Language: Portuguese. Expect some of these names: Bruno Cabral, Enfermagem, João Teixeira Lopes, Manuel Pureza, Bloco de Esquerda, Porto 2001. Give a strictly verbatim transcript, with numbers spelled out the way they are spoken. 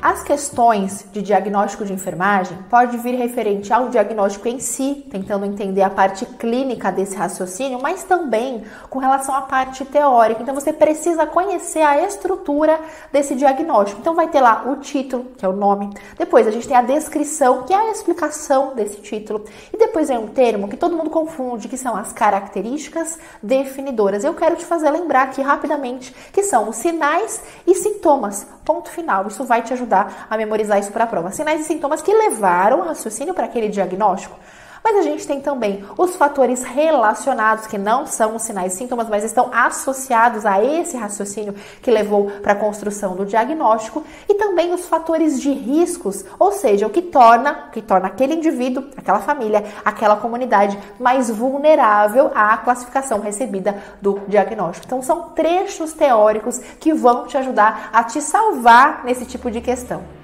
As questões de diagnóstico de enfermagem pode vir referente ao diagnóstico em si, tentando entender a parte clínica desse raciocínio, mas também com relação à parte teórica. Então, você precisa conhecer a estrutura desse diagnóstico. Então, vai ter lá o título, que é o nome. Depois, a gente tem a descrição, que é a explicação desse título. E depois vem um termo que todo mundo confunde, que são as características definidoras. Eu quero te fazer lembrar aqui rapidamente que são os sinais e sintomas. Ponto final. Isso vai te ajudar a memorizar isso para a prova. Sinais e sintomas que levaram o raciocínio para aquele diagnóstico. Mas a gente tem também os fatores relacionados, que não são os sinais e sintomas, mas estão associados a esse raciocínio que levou para a construção do diagnóstico, e também os fatores de riscos, ou seja, o que torna, que torna aquele indivíduo, aquela família, aquela comunidade mais vulnerável à classificação recebida do diagnóstico. Então, são trechos teóricos que vão te ajudar a te salvar nesse tipo de questão.